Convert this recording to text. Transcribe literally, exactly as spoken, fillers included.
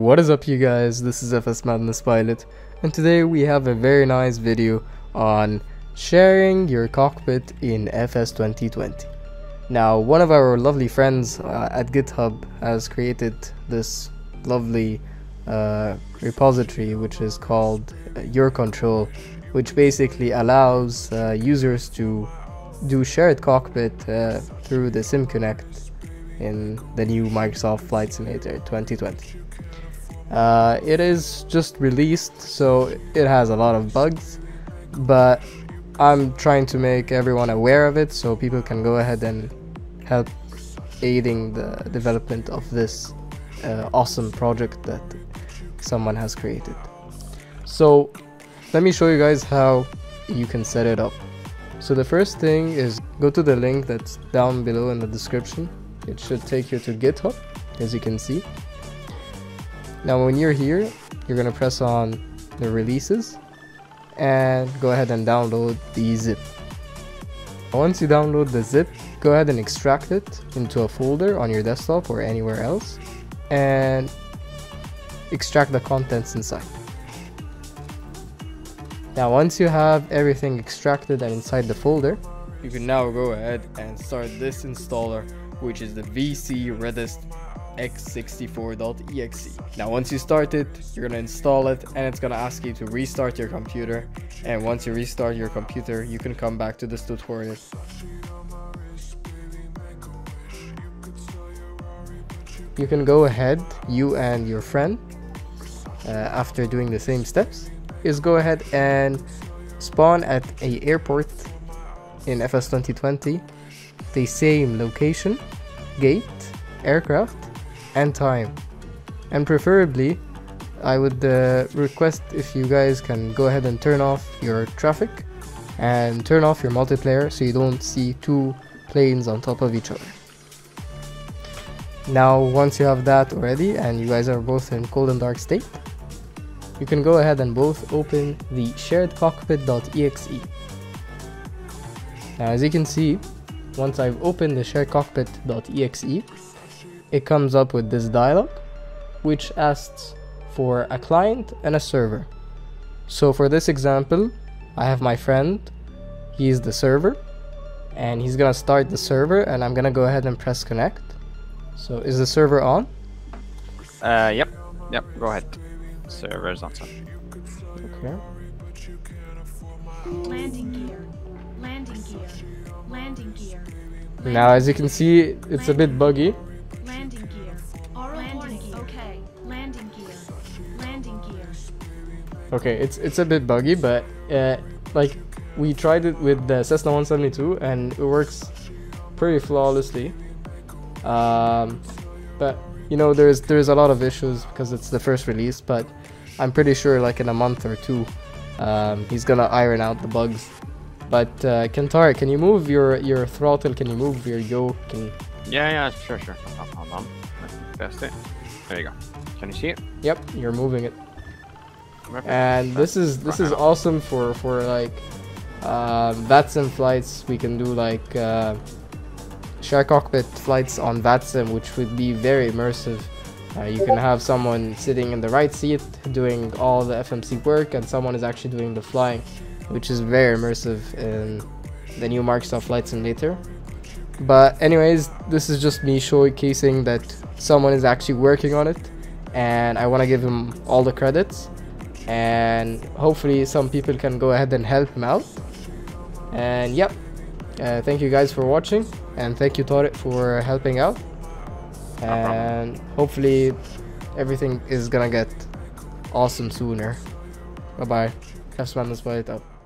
What is up, you guys? This is F S Madness Pilot, and today we have a very nice video on sharing your cockpit in F S twenty twenty. Now, one of our lovely friends uh, at GitHub has created this lovely uh, repository which is called uh, Your Control, which basically allows uh, users to do shared cockpit uh, through the SimConnect in the new Microsoft Flight Simulator twenty twenty. Uh, it is just released, so it has a lot of bugs, but I'm trying to make everyone aware of it so people can go ahead and help aiding the development of this uh, awesome project that someone has created. So let me show you guys how you can set it up. So the first thing is go to the link that's down below in the description. It should take you to GitHub, as you can see. Now when you're here, you're going to press on the releases and go ahead and download the zip. Once you download the zip, go ahead and extract it into a folder on your desktop or anywhere else and extract the contents inside. Now once you have everything extracted and inside the folder, you can now go ahead and start this installer, which is the V C Redis x sixty-four dot E X E. Now once you start it, you're going to install it, and it's going to ask you to restart your computer, and once you restart your computer, you can come back to this tutorial. You can go ahead, you and your friend, uh, after doing the same steps, is go ahead and spawn at an airport in F S twenty twenty, the same location, gate, aircraft, and time. And preferably, I would uh, request if you guys can go ahead and turn off your traffic and turn off your multiplayer so you don't see two planes on top of each other. Now once you have that already and you guys are both in cold and dark state, you can go ahead and both open the shared cockpit dot E X E. Now as you can see, once I've opened the shared cockpit dot E X E, it comes up with this dialog, which asks for a client and a server. So for this example, I have my friend, he is the server, and he's gonna start the server, and I'm gonna go ahead and press connect. So is the server on? Uh, yep, yep, go ahead. Server is on. Okay. Landing gear, landing gear, landing gear. Now as you can see, it's a bit buggy. Okay, it's it's a bit buggy, but uh, like we tried it with the Cessna one seventy-two and it works pretty flawlessly. Um, but you know, there's there's a lot of issues because it's the first release. But I'm pretty sure, like in a month or two, um, he's gonna iron out the bugs. But uh, Kentar, can you move your your throttle? Can you move your yoke? Can... Yeah, yeah, sure, sure. Hold on, test it. There you go. Can you see it? Yep, you're moving it. And this is this is awesome for for like uh, VATSIM flights. We can do like uh, share cockpit flights on VATSIM, which would be very immersive. Uh, you can have someone sitting in the right seat doing all the F M C work, and someone is actually doing the flying, which is very immersive in the new Microsoft Flight Simulator. But anyways, this is just me showcasing that someone is actually working on it, and I want to give him all the credits. And hopefully some people can go ahead and help him out. And yep, uh, thank you guys for watching, and thank you Torit for helping out, and no hopefully everything is gonna get awesome sooner. Bye bye. F S Madness Pilot up.